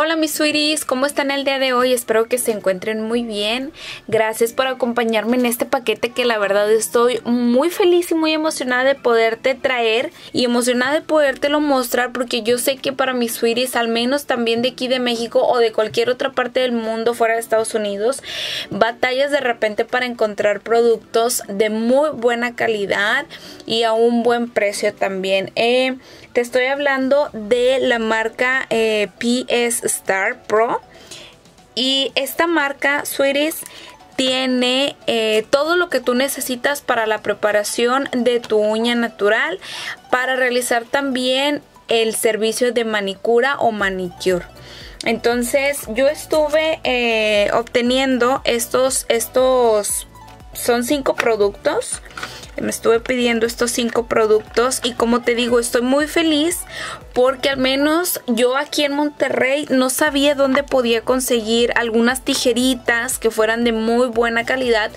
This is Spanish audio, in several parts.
Hola mis sweeties, ¿cómo están el día de hoy? Espero que se encuentren muy bien. Gracias por acompañarme en este paquete que la verdad estoy muy feliz y muy emocionada de poderte traer y emocionada de podértelo mostrar, porque yo sé que para mis sweeties, al menos también de aquí de México o de cualquier otra parte del mundo fuera de Estados Unidos, batallas de repente para encontrar productos de muy buena calidad y a un buen precio también. Te estoy hablando de la marca PS STAR Pro, y esta marca, sweeties, tiene todo lo que tú necesitas para la preparación de tu uña natural, para realizar también el servicio de manicura o manicure. Entonces yo estuve obteniendo estos son 5 productos. Me estuve pidiendo estos 5 productos y, como te digo, estoy muy feliz porque al menos yo aquí en Monterrey no sabía dónde podía conseguir algunas tijeritas que fueran de muy buena calidad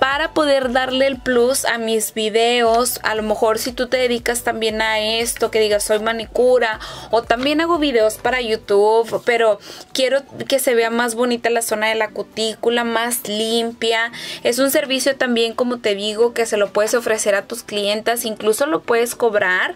para poder darle el plus a mis videos. A lo mejor si tú te dedicas también a esto, que digas soy manicura o también hago videos para YouTube, pero quiero que se vea más bonita la zona de la cutícula, más limpia. Es un servicio también, como te digo, que se lo puedes ofrecer a tus clientas, incluso lo puedes cobrar.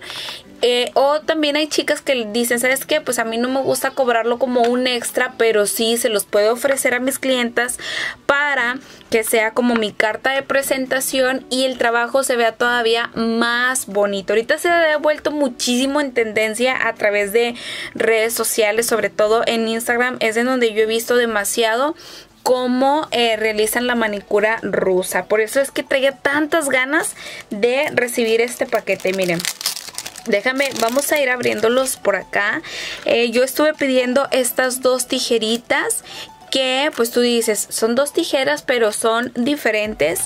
O también hay chicas que dicen, ¿sabes qué? Pues a mí no me gusta cobrarlo como un extra, pero sí se los puedo ofrecer a mis clientas para que sea como mi carta de presentación y el trabajo se vea todavía más bonito. Ahorita se ha vuelto muchísimo en tendencia a través de redes sociales, sobre todo en Instagram. Es en donde yo he visto demasiado cómo realizan la manicura rusa. Por eso es que traía tantas ganas de recibir este paquete. Miren, déjame, vamos a ir abriéndolos por acá. Yo estuve pidiendo estas 2 tijeritas que, pues tú dices, son 2 tijeras, pero son diferentes.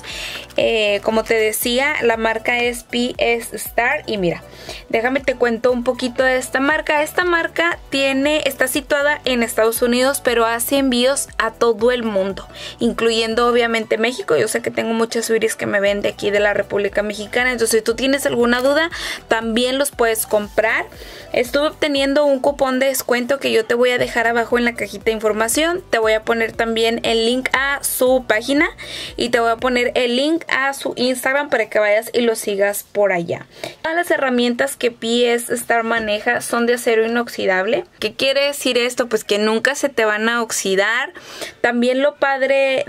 Como te decía, la marca es PS STAR. Y mira, déjame te cuento un poquito de esta marca. Esta marca está situada en Estados Unidos, pero hace envíos a todo el mundo, incluyendo obviamente México. Yo sé que tengo muchas sweeties que me ven de aquí de la República Mexicana. Entonces, si tú tienes alguna duda, también los puedes comprar. Estuve obteniendo un cupón de descuento que yo te voy a dejar abajo en la cajita de información. Te voy a poner también el link a su página y te voy a poner el link a su Instagram para que vayas y lo sigas por allá. Todas las herramientas que PS STAR maneja son de acero inoxidable. ¿Qué quiere decir esto? Pues que nunca se te van a oxidar. También lo padre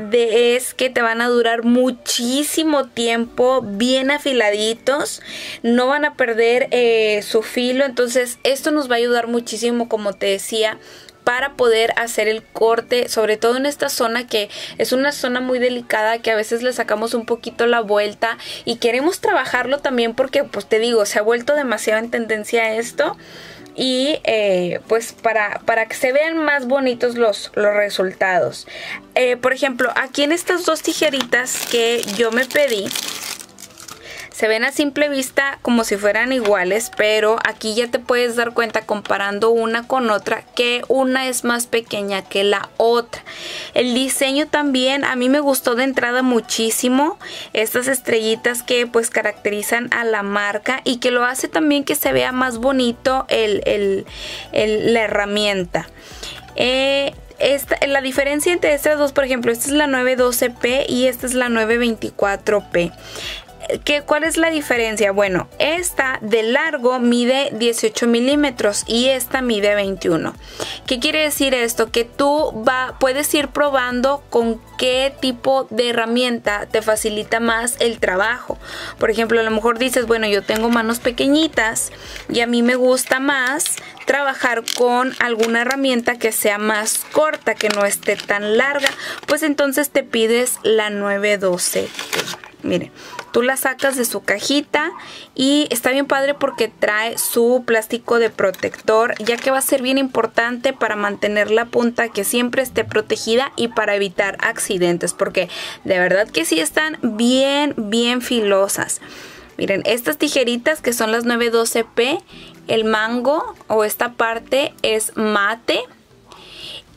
es que te van a durar muchísimo tiempo, bien afiladitos, no van a perder su filo. Entonces esto nos va a ayudar muchísimo, como te decía, para poder hacer el corte, sobre todo en esta zona que es una zona muy delicada, que a veces le sacamos un poquito la vuelta y queremos trabajarlo también porque, pues te digo, se ha vuelto demasiado en tendencia esto. Y pues para que se vean más bonitos los resultados. Por ejemplo, aquí en estas 2 tijeritas que yo me pedí, se ven a simple vista como si fueran iguales, pero aquí ya te puedes dar cuenta comparando una con otra que una es más pequeña que la otra. El diseño también a mí me gustó de entrada muchísimo. Estas estrellitas que pues caracterizan a la marca y que lo hace también que se vea más bonito la herramienta. La diferencia entre estas 2, por ejemplo, esta es la 912P y esta es la 924P. ¿Cuál es la diferencia? Bueno, esta de largo mide 18 milímetros y esta mide 21. ¿Qué quiere decir esto? Que tú puedes ir probando con qué tipo de herramienta te facilita más el trabajo. Por ejemplo, a lo mejor dices, bueno, yo tengo manos pequeñitas y a mí me gusta más trabajar con alguna herramienta que sea más corta, que no esté tan larga. Pues entonces te pides la 912. Miren, tú la sacas de su cajita y está bien padre porque trae su plástico de protector, ya que va a ser bien importante para mantener la punta que siempre esté protegida y para evitar accidentes, porque de verdad que sí están bien filosas. Miren, estas tijeritas que son las 912P, el mango o esta parte es mate.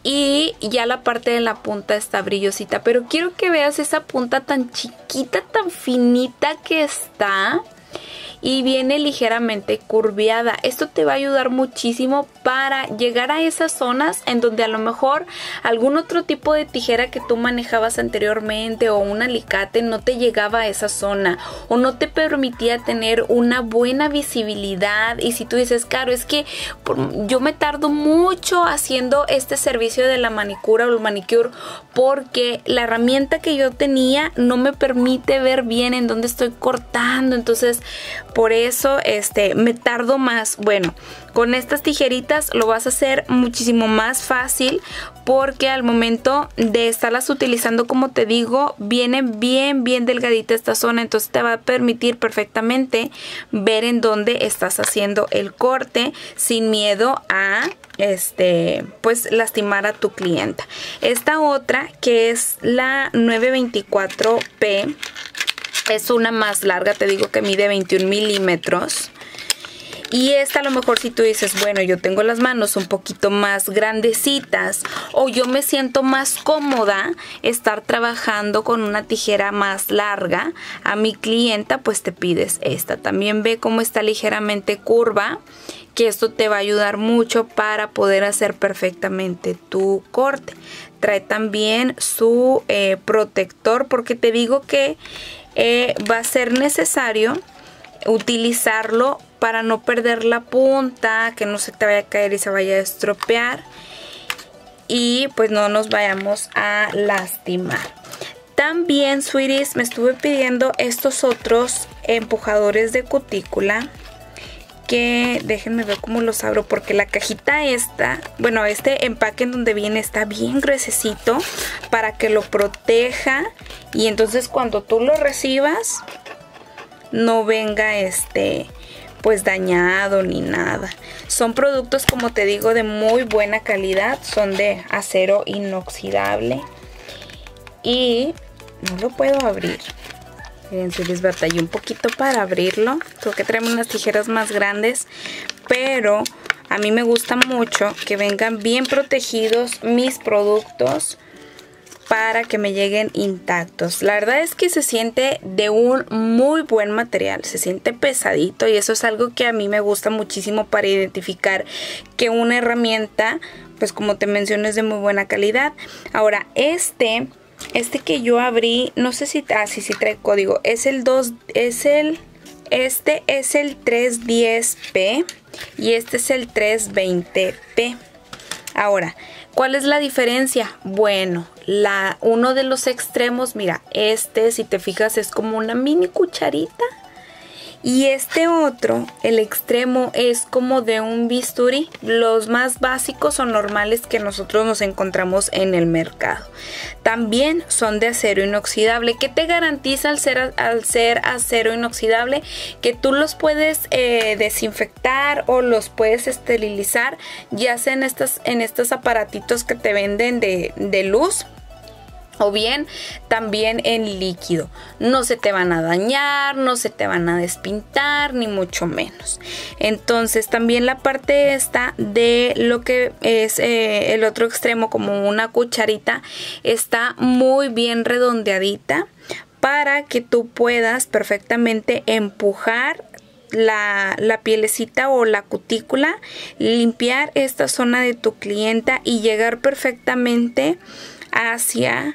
Y ya la parte de la punta está brillosita. Pero quiero que veas esa punta tan chiquita, tan finita que está. y viene ligeramente curviada. Esto te va a ayudar muchísimo para llegar a esas zonas en donde a lo mejor algún otro tipo de tijera que tú manejabas anteriormente o un alicate no te llegaba a esa zona o no te permitía tener una buena visibilidad. Y si tú dices, Caro, es que yo me tardo mucho haciendo este servicio de la manicura o el manicure porque la herramienta que yo tenía no me permite ver bien en dónde estoy cortando, entonces por eso me tardo más. Bueno, con estas tijeritas lo vas a hacer muchísimo más fácil porque al momento de estarlas utilizando, como te digo, viene bien delgadita esta zona, entonces te va a permitir perfectamente ver en dónde estás haciendo el corte sin miedo a pues lastimar a tu clienta. Esta otra, que es la 924P, es una más larga, te digo que mide 21 milímetros. Y esta, a lo mejor si tú dices, bueno, yo tengo las manos un poquito más grandecitas o yo me siento más cómoda estar trabajando con una tijera más larga, a mi clienta pues te pides esta. También ve cómo está ligeramente curva, que esto te va a ayudar mucho para poder hacer perfectamente tu corte. Trae también su protector, porque te digo que va a ser necesario utilizarlo para no perder la punta, que no se te vaya a caer y se vaya a estropear y pues no nos vayamos a lastimar. También, sweeties, me estuve pidiendo estos otros empujadores de cutícula, que déjenme ver cómo los abro, porque la cajita esta, bueno, este empaque en donde viene está bien gruesecito para que lo proteja y entonces cuando tú lo recibas no venga pues dañado ni nada. Son productos, como te digo, de muy buena calidad, son de acero inoxidable y no lo puedo abrir. Miren, si les batallé un poquito para abrirlo, creo que traemos unas tijeras más grandes, pero a mí me gusta mucho que vengan bien protegidos mis productos para que me lleguen intactos. La verdad es que se siente de un muy buen material, se siente pesadito y eso es algo que a mí me gusta muchísimo para identificar que una herramienta, pues como te mencioné, es de muy buena calidad. Ahora, este que yo abrí, no sé si, sí trae código, es el 2, este es el 310P y este es el 320P. Ahora, ¿cuál es la diferencia? Bueno, uno de los extremos, mira, si te fijas, es como una mini cucharita. Y este otro, el extremo, es como de un bisturí. Los más básicos o normales que nosotros nos encontramos en el mercado. También son de acero inoxidable. ¿Qué te garantiza al ser acero inoxidable? Que tú los puedes desinfectar o los puedes esterilizar, ya sea en estos aparatitos que te venden de luz, o bien también en líquido. No se te van a dañar, no se te van a despintar, ni mucho menos. Entonces también la parte esta de lo que es el otro extremo, como una cucharita, está muy bien redondeadita para que tú puedas perfectamente empujar la pielecita o la cutícula, limpiar esta zona de tu clienta y llegar perfectamente hacia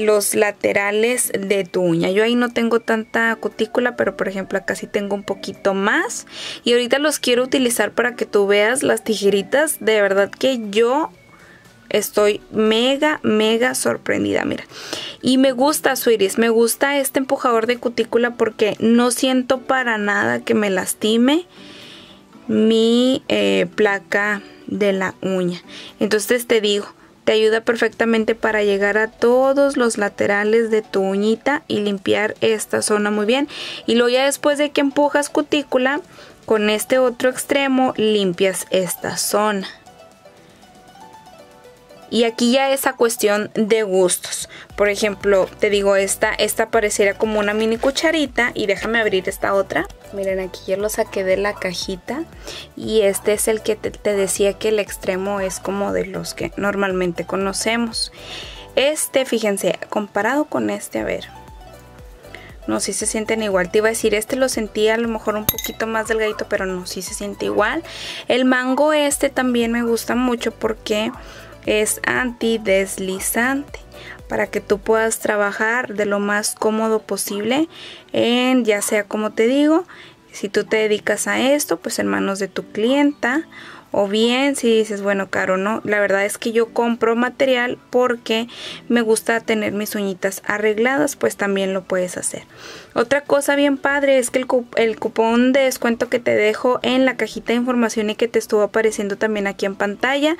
los laterales de tu uña. Yo ahí no tengo tanta cutícula, pero por ejemplo acá sí tengo un poquito más. Y ahorita los quiero utilizar para que tú veas las tijeritas. De verdad que yo estoy mega sorprendida, mira. Y me gusta, sweeties, me gusta este empujador de cutícula porque no siento para nada que me lastime mi placa de la uña. Entonces te digo, te ayuda perfectamente para llegar a todos los laterales de tu uñita y limpiar esta zona muy bien. Y luego ya después de que empujas cutícula, con este otro extremo limpias esta zona. Y aquí ya es a cuestión de gustos. Por ejemplo, te digo, esta pareciera como una mini cucharita. Y déjame abrir esta otra. Miren, aquí yo lo saqué de la cajita. Y este es el que te decía que el extremo es como de los que normalmente conocemos. Fíjense, comparado con a ver. No, sí se sienten igual. Te iba a decir, este lo sentía a lo mejor un poquito más delgadito, pero no, sí se siente igual. El mango este también me gusta mucho porque es antideslizante, para que tú puedas trabajar de lo más cómodo posible, en ya sea, como te digo, si tú te dedicas a esto, pues en manos de tu clienta. O bien si dices, bueno, Caro, no, la verdad es que yo compro material porque me gusta tener mis uñitas arregladas, pues también lo puedes hacer. Otra cosa bien padre es que el cupón de descuento que te dejo en la cajita de información y que te estuvo apareciendo también aquí en pantalla,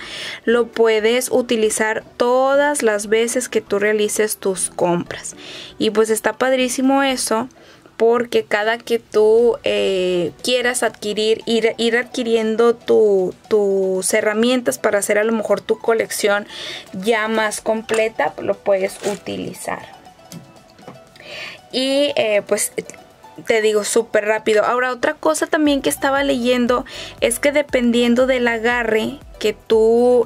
lo puedes utilizar todas las veces que tú realices tus compras. Y pues está padrísimo eso, porque cada que tú quieras adquirir, ir adquiriendo tus herramientas para hacer a lo mejor tu colección ya más completa, lo puedes utilizar. Y pues te digo, súper rápido. Ahora, otra cosa también que estaba leyendo es que dependiendo del agarre que tú...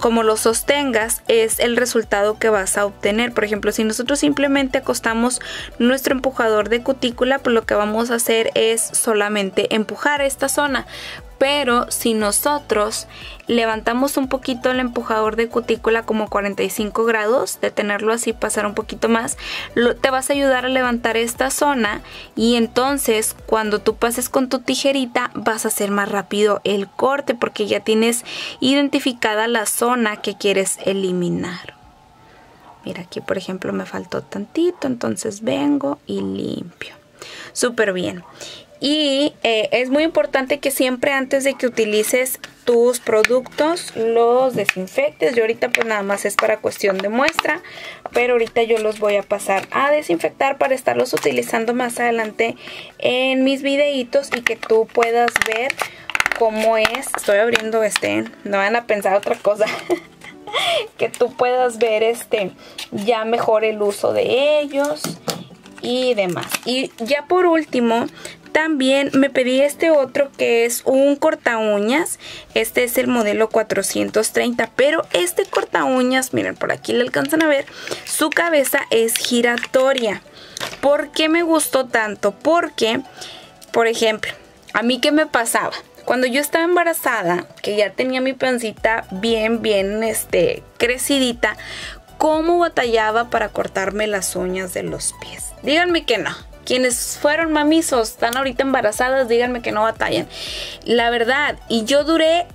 como lo sostengas, es el resultado que vas a obtener. Por ejemplo, si nosotros simplemente acostamos nuestro empujador de cutícula, pues lo que vamos a hacer es solamente empujar esta zona. Pero si nosotros levantamos un poquito el empujador de cutícula, como 45 grados, detenerlo así, pasar un poquito más, te vas a ayudar a levantar esta zona, y entonces cuando tú pases con tu tijerita vas a hacer más rápido el corte, porque ya tienes identificada la zona que quieres eliminar. Mira, aquí por ejemplo me faltó tantito, entonces vengo y limpio. Súper bien. Y es muy importante que siempre antes de que utilices tus productos los desinfectes. Yo ahorita pues nada más es para cuestión de muestra, pero ahorita yo los voy a pasar a desinfectar para estarlos utilizando más adelante en mis videitos y que tú puedas ver cómo es. Estoy abriendo este, no van a pensar otra cosa. Que tú puedas ver ya mejor el uso de ellos y demás. Y ya por último, también me pedí este otro que es un corta uñas. Este es el modelo 430, pero este corta uñas, miren, por aquí le alcanzan a ver, su cabeza es giratoria. ¿Por qué me gustó tanto? Porque, por ejemplo, a mí ¿qué me pasaba? Cuando yo estaba embarazada, que ya tenía mi pancita bien crecidita, ¿cómo batallaba para cortarme las uñas de los pies? Díganme que no. Quienes fueron mamis o están ahorita embarazadas, díganme que no batallan. La verdad, y yo duré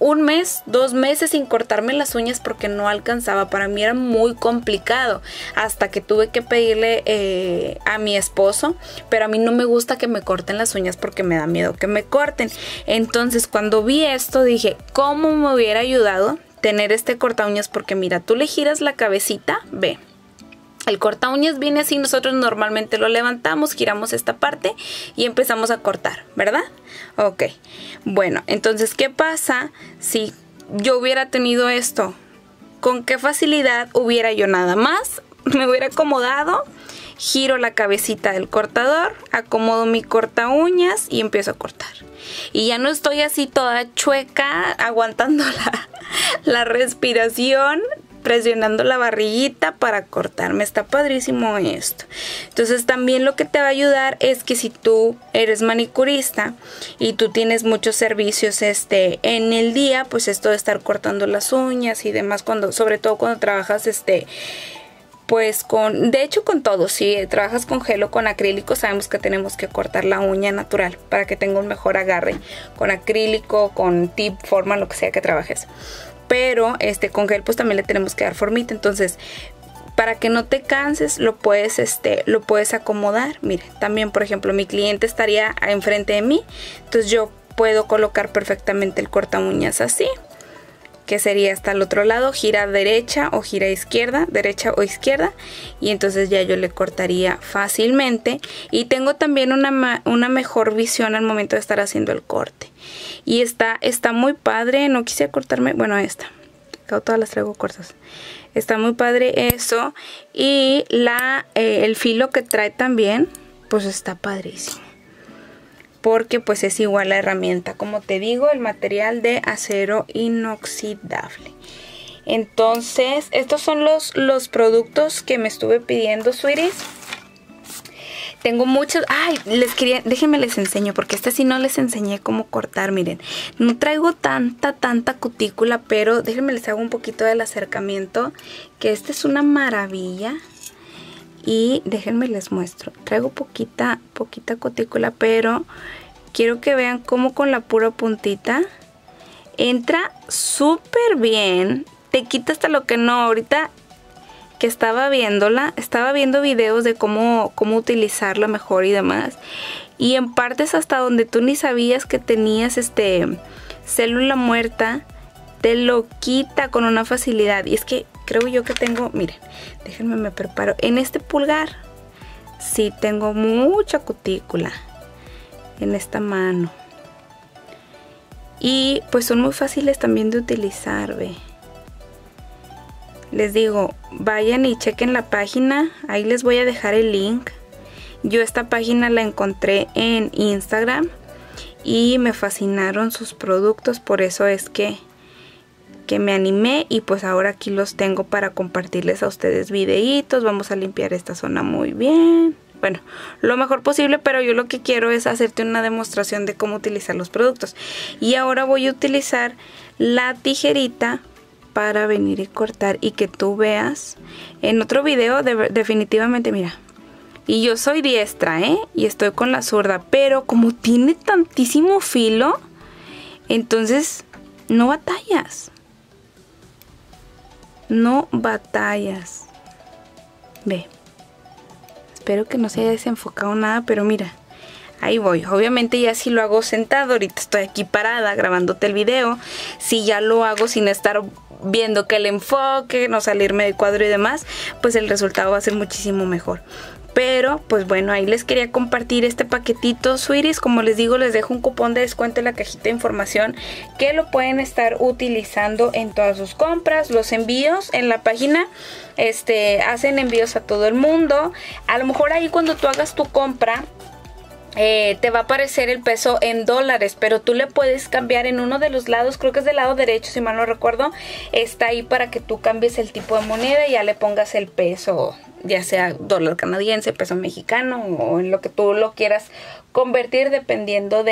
un mes, 2 meses sin cortarme las uñas porque no alcanzaba. Para mí era muy complicado, hasta que tuve que pedirle a mi esposo. Pero a mí no me gusta que me corten las uñas porque me da miedo que me corten. Entonces cuando vi esto dije, ¿cómo me hubiera ayudado tener este corta uñas? Porque mira, tú le giras la cabecita, ve. El corta uñas viene así, nosotros normalmente lo levantamos, giramos esta parte y empezamos a cortar, ¿verdad? Ok, bueno, entonces, ¿qué pasa si yo hubiera tenido esto? ¿Con qué facilidad hubiera yo nada más? Me hubiera acomodado, giro la cabecita del cortador, acomodo mi corta uñas y empiezo a cortar. Y ya no estoy así toda chueca, aguantando la respiración, presionando la barriguita para cortarme. Está padrísimo esto. Entonces también lo que te va a ayudar es que si tú eres manicurista y tú tienes muchos servicios en el día, pues esto de estar cortando las uñas y demás, sobre todo cuando trabajas pues de hecho con todo. Si trabajas con gel o con acrílico, sabemos que tenemos que cortar la uña natural para que tenga un mejor agarre, con acrílico, con tip, forma, lo que sea que trabajes. Pero con gel pues también le tenemos que dar formita. Entonces, para que no te canses, lo puedes acomodar. Mire, también por ejemplo mi cliente estaría enfrente de mí, entonces yo puedo colocar perfectamente el corta uñas así, que sería hasta el otro lado, gira derecha o gira izquierda, derecha o izquierda, y entonces ya yo le cortaría fácilmente. Y tengo también una mejor visión al momento de estar haciendo el corte. Y está muy padre. No quise cortarme, bueno, todas las traigo cortas. Está muy padre eso. Y el filo que trae también, pues está padrísimo, porque pues es igual la herramienta, como te digo, el material de acero inoxidable. Entonces estos son los productos que me estuve pidiendo, Sweeties. Tengo muchos... Ay, les quería... Déjenme les enseño, porque esta sí no les enseñé cómo cortar, miren. No traigo tanta cutícula, pero déjenme les hago un poquito del acercamiento, que esta es una maravilla. Y déjenme les muestro. Traigo poquita cutícula, pero quiero que vean cómo con la pura puntita entra súper bien. Te quita hasta lo que no. Ahorita que estaba viendo videos de cómo utilizarla mejor y demás. Y en partes hasta donde tú ni sabías que tenías célula muerta, te lo quita con una facilidad. Y es que creo yo que tengo, miren, déjenme me preparo. En este pulgar sí tengo mucha cutícula, en esta mano. Y pues son muy fáciles también de utilizar, ve. Les digo, vayan y chequen la página, ahí les voy a dejar el link. Yo esta página la encontré en Instagram y me fascinaron sus productos, por eso es que me animé, y pues ahora aquí los tengo para compartirles a ustedes videitos. Vamos a limpiar esta zona muy bien. Bueno, lo mejor posible, pero yo lo que quiero es hacerte una demostración de cómo utilizar los productos. Y ahora voy a utilizar la tijerita para venir y cortar, y que tú veas en otro video definitivamente, mira. Y yo soy diestra, y estoy con la zurda, pero como tiene tantísimo filo, entonces no batallas. No batallas. Ve. Espero que no se haya desenfocado nada, pero mira, ahí voy. Obviamente ya si lo hago sentado, ahorita estoy aquí parada grabándote el video. Si ya lo hago sin estar viendo que el enfoque, no salirme del cuadro y demás, pues el resultado va a ser muchísimo mejor. Pero pues bueno, ahí les quería compartir este paquetito, Sweeties. Como les digo, les dejo un cupón de descuento en la cajita de información, que lo pueden estar utilizando en todas sus compras, los envíos en la página. Hacen envíos a todo el mundo. A lo mejor ahí cuando tú hagas tu compra, te va a aparecer el peso en dólares, pero tú le puedes cambiar en uno de los lados, creo que es del lado derecho si mal no recuerdo, está ahí para que tú cambies el tipo de moneda y ya le pongas el peso, ya sea dólar canadiense, peso mexicano, o en lo que tú lo quieras convertir, dependiendo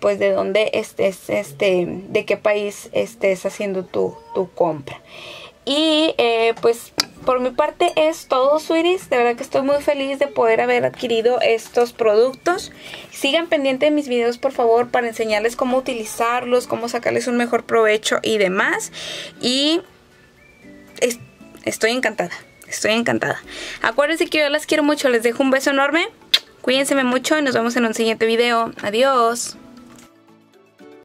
pues de dónde estés, de qué país estés haciendo tu compra. Y pues por mi parte es todo, Sweeties. De verdad que estoy muy feliz de poder haber adquirido estos productos. Sigan pendiente de mis videos, por favor, para enseñarles cómo utilizarlos, cómo sacarles un mejor provecho y demás. Y estoy encantada, estoy encantada. Acuérdense que yo las quiero mucho, les dejo un beso enorme. Cuídense mucho y nos vemos en un siguiente video. Adiós.